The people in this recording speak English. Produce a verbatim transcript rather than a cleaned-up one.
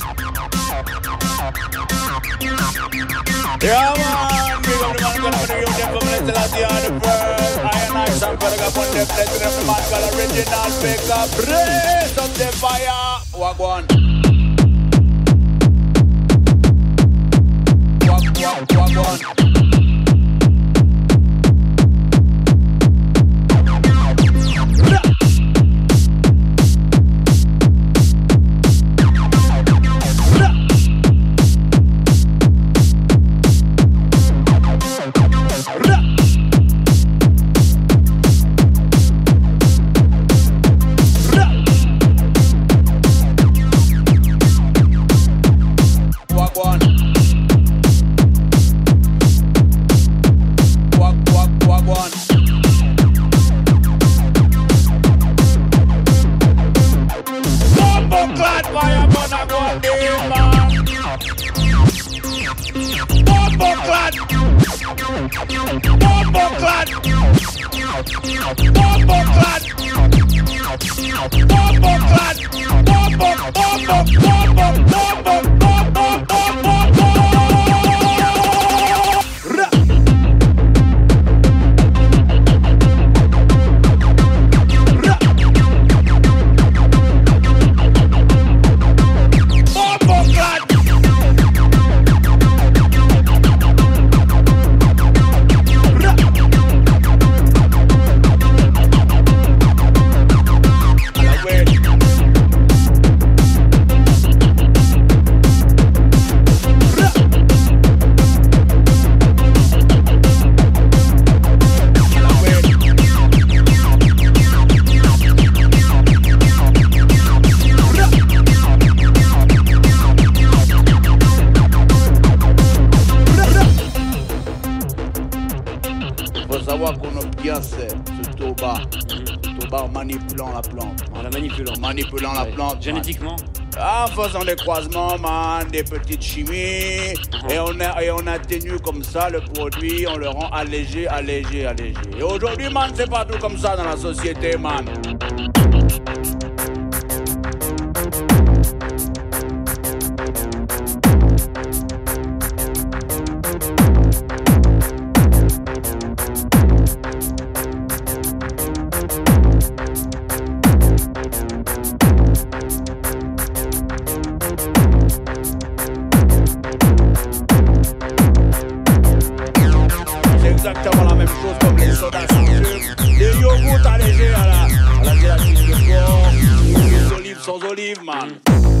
Yeah, man, we got the one going to you, the other bird. I and I, some for the one, the the original, pick up, raise up the fire. Walk one. Walk, walk, walk one. Manipulant ouais. La plante. Génétiquement ah, en faisant des croisements, man, des petites chimies. Uh-huh. Et, on a, et on atténue comme ça le produit, on le rend allégé, allégé, allégé. Et aujourd'hui, man, c'est pas tout comme ça dans la société, man. Olive, man.